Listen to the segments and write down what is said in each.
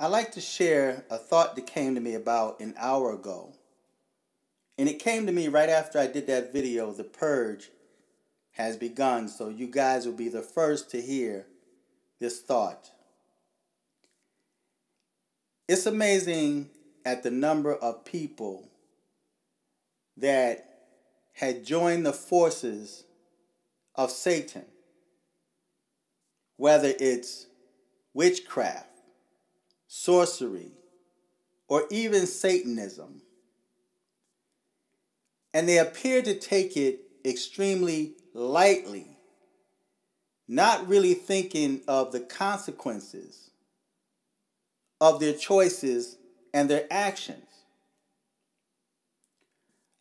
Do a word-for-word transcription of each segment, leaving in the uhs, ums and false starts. I'd like to share a thought that came to me about an hour ago. And it came to me right after I did that video, The Purge has begun. So you guys will be the first to hear this thought. It's amazing at the number of people that had joined the forces of Satan. Whether it's witchcraft, sorcery, or even Satanism. And they appear to take it extremely lightly, not really thinking of the consequences of their choices and their actions.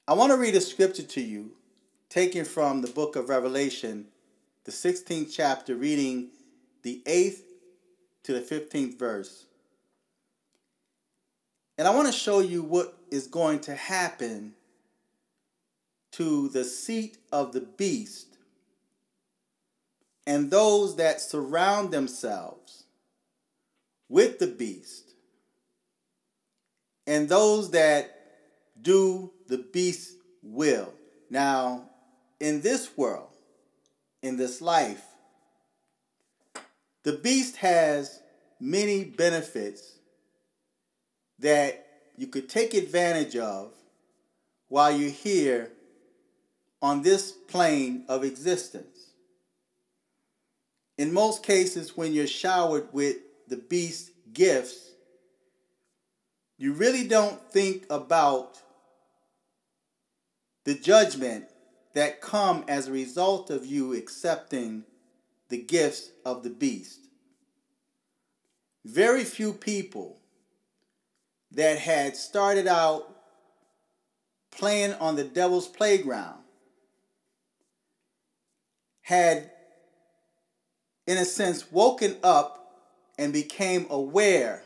I want to read a scripture to you, taken from the book of Revelation, the sixteenth chapter, reading the eighth to the fifteenth verse. And I want to show you what is going to happen to the seat of the beast and those that surround themselves with the beast and those that do the beast's will. Now, in this world, in this life, the beast has many benefits that you could take advantage of while you're here on this plane of existence. In most cases, when you're showered with the beast's gifts, you really don't think about the judgment that come as a result of you accepting the gifts of the beast. Very few people that had started out playing on the devil's playground had, in a sense, woken up and became aware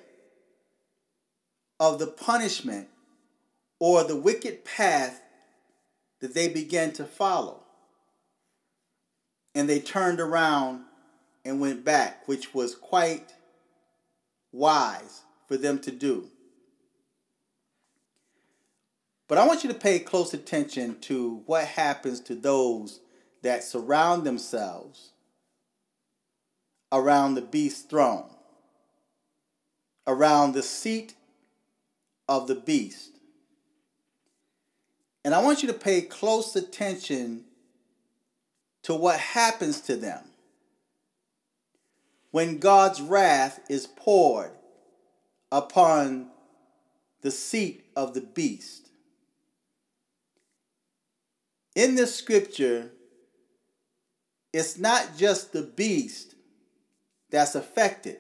of the punishment or the wicked path that they began to follow. And they turned around and went back, which was quite wise for them to do. But I want you to pay close attention to what happens to those that surround themselves around the beast's throne, around the seat of the beast. And I want you to pay close attention to what happens to them when God's wrath is poured upon the seat of the beast. In this scripture, it's not just the beast that's affected.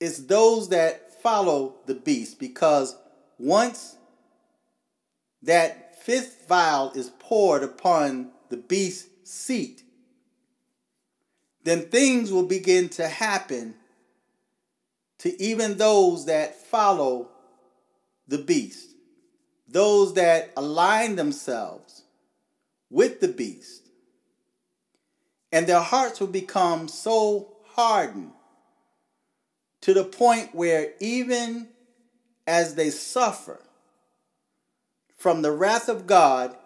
It's those that follow the beast, because once that fifth vial is poured upon the beast's seat, then things will begin to happen to even those that follow the beast. Those that align themselves with the beast. And their hearts will become so hardened to the point where even as they suffer from the wrath of God,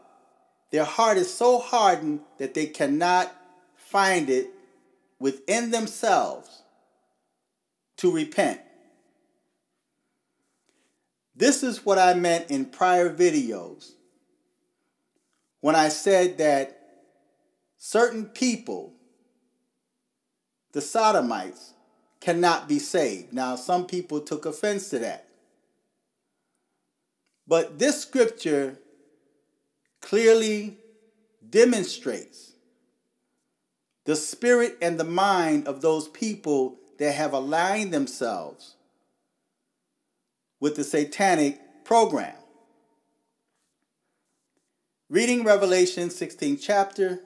their heart is so hardened that they cannot find it within themselves to repent. This is what I meant in prior videos when I said that certain people, the Sodomites, cannot be saved. Now, some people took offense to that. But this scripture clearly demonstrates the spirit and the mind of those people that have aligned themselves with the satanic program. Reading Revelation sixteenth chapter,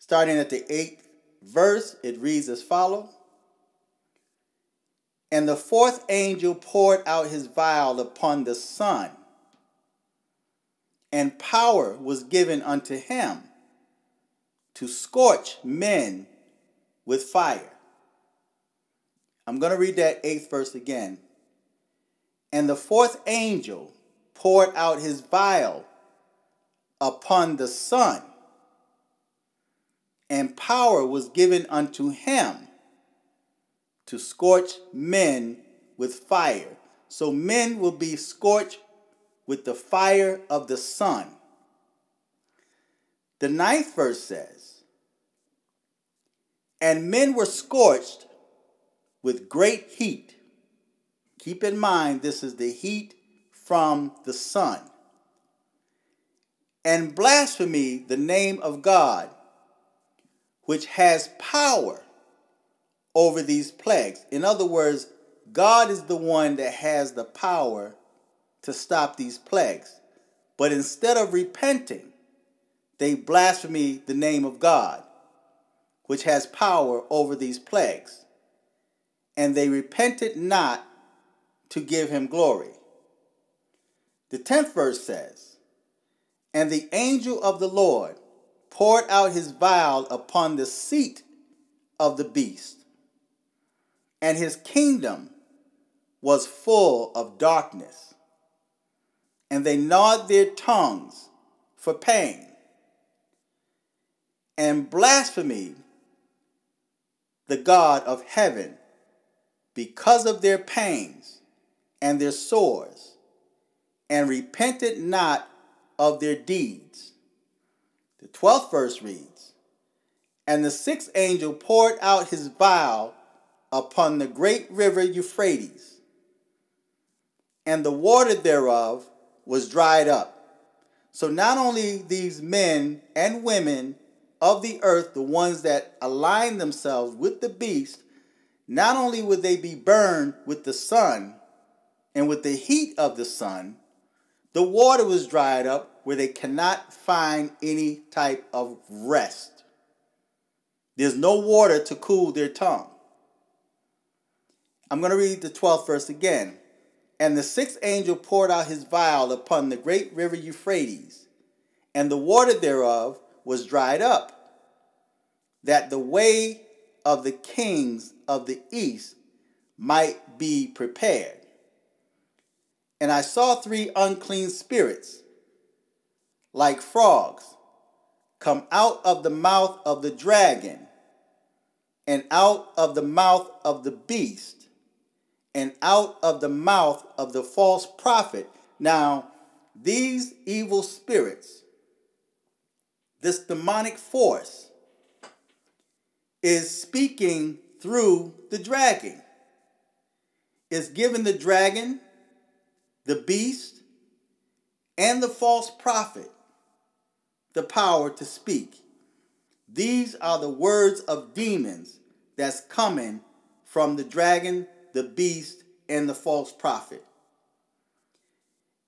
starting at the eighth verse, it reads as follows. And the fourth angel poured out his vial upon the sun, and power was given unto him to scorch men with fire. I'm going to read that eighth verse again. And the fourth angel poured out his vial upon the sun, and power was given unto him to scorch men with fire. So men will be scorched with the fire of the sun. The ninth verse says, and men were scorched with great heat. Keep in mind, this is the heat from the sun. And blasphemy the name of God, which has power over these plagues. In other words, God is the one that has the power to stop these plagues. But instead of repenting, they blaspheme the name of God, which has power over these plagues. And they repented not to give him glory. The tenth verse says, and the angel of the Lord poured out his vial upon the seat of the beast, and his kingdom was full of darkness, and they gnawed their tongues for pain, and blasphemed the God of heaven because of their pains and their sores, and repented not of their deeds. The twelfth verse reads, and the sixth angel poured out his vial upon the great river Euphrates, and the water thereof was dried up. So not only these men and women of the earth, the ones that align themselves with the beast, not only would they be burned with the sun and with the heat of the sun, the water was dried up where they cannot find any type of rest. There's no water to cool their tongue. I'm going to read the twelfth verse again. And the sixth angel poured out his vial upon the great river Euphrates, and the water thereof was dried up, that the way of the kings of the east might be prepared. And I saw three unclean spirits, like frogs, come out of the mouth of the dragon, and out of the mouth of the beast, and out of the mouth of the false prophet. Now, these evil spirits, this demonic force, is speaking through the dragon. It's giving the dragon, the beast, and the false prophet the power to speak. These are the words of demons that's coming from the dragon, the beast, and the false prophet.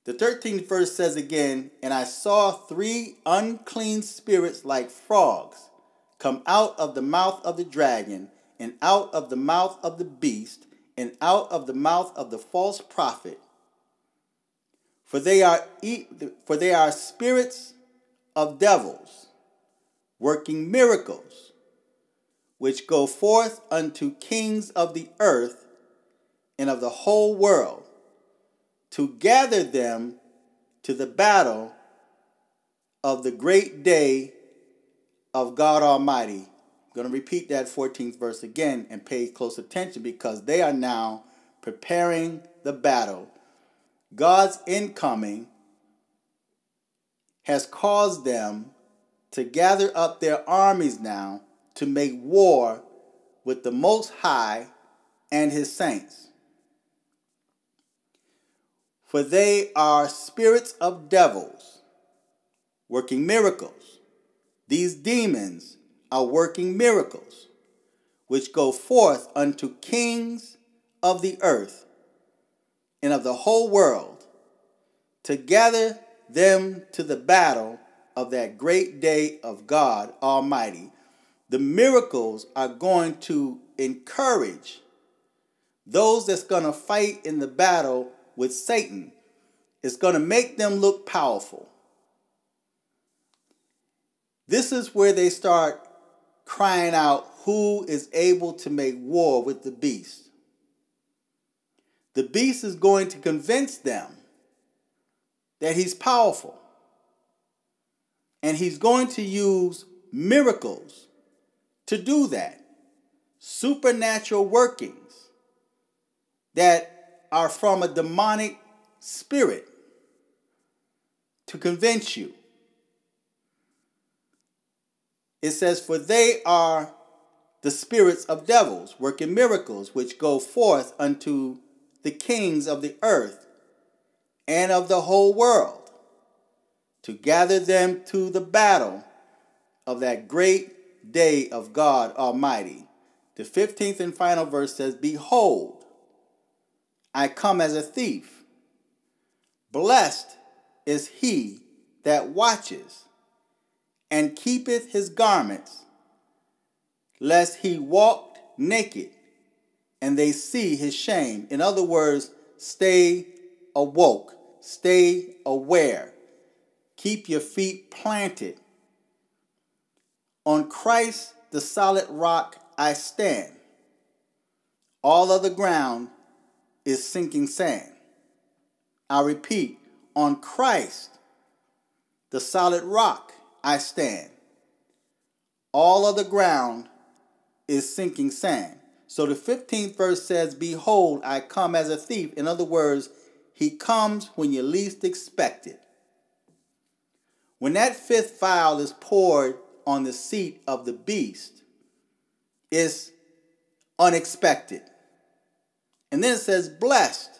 The thirteenth verse says again, and I saw three unclean spirits like frogs come out of the mouth of the dragon, and out of the mouth of the beast, and out of the mouth of the false prophet. For they are, for they are spirits of devils, working miracles, which go forth unto kings of the earth and of the whole world, to gather them to the battle of the great day of God Almighty. I'm going to repeat that fourteenth verse again and pay close attention, because they are now preparing the battle. God's incoming has caused them to gather up their armies now to make war with the Most High and his saints. For they are spirits of devils, working miracles. These demons are working miracles, which go forth unto kings of the earth and of the whole world, to gather them to the battle of that great day of God Almighty. The miracles are going to encourage those that's going to fight in the battle with Satan. It's going to make them look powerful. This is where they start crying out who is able to make war with the beast. The beast is going to convince them that he's powerful. And he's going to use miracles to do that. Supernatural workings that are from a demonic spirit to convince you. It says, for they are the spirits of devils, working miracles, which go forth unto the kings of the earth and of the whole world, to gather them to the battle of that great day of God Almighty. The fifteenth and final verse says, behold, I come as a thief. Blessed is he that watches and keepeth his garments, lest he walk naked and they see his shame. In other words, stay awoke, stay aware. Keep your feet planted. On Christ, the solid rock, I stand. All other ground is sinking sand. I repeat, on Christ, the solid rock, I stand. All other ground is sinking sand. So the fifteenth verse says, behold, I come as a thief. In other words, he comes when you least expect it. When that fifth vial is poured on the seat of the beast, it's unexpected. And then it says, blessed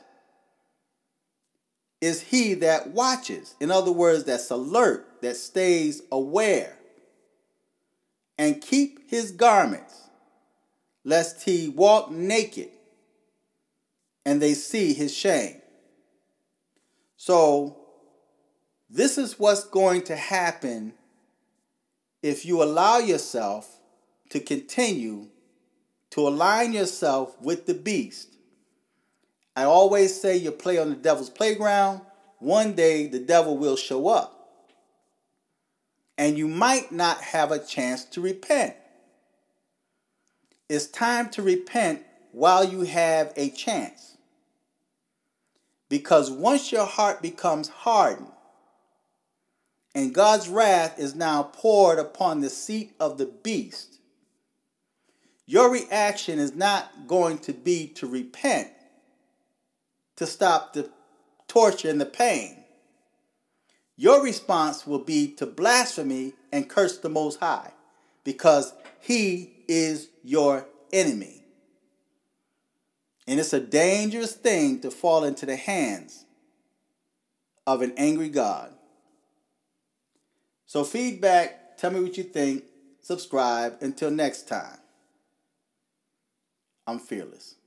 is he that watches. In other words, that's alert, that stays aware, and keep his garments, lest he walk naked and they see his shame. So this is what's going to happen if you allow yourself to continue to align yourself with the beast. I always say you play on the devil's playground. One day the devil will show up. And you might not have a chance to repent. It's time to repent while you have a chance. Because once your heart becomes hardened and God's wrath is now poured upon the seat of the beast, your reaction is not going to be to repent, to stop the torture and the pain. Your response will be to blaspheme and curse the Most High, because he is your enemy. And it's a dangerous thing to fall into the hands of an angry God. So feedback, tell me what you think, subscribe. Until next time, I'm fearless.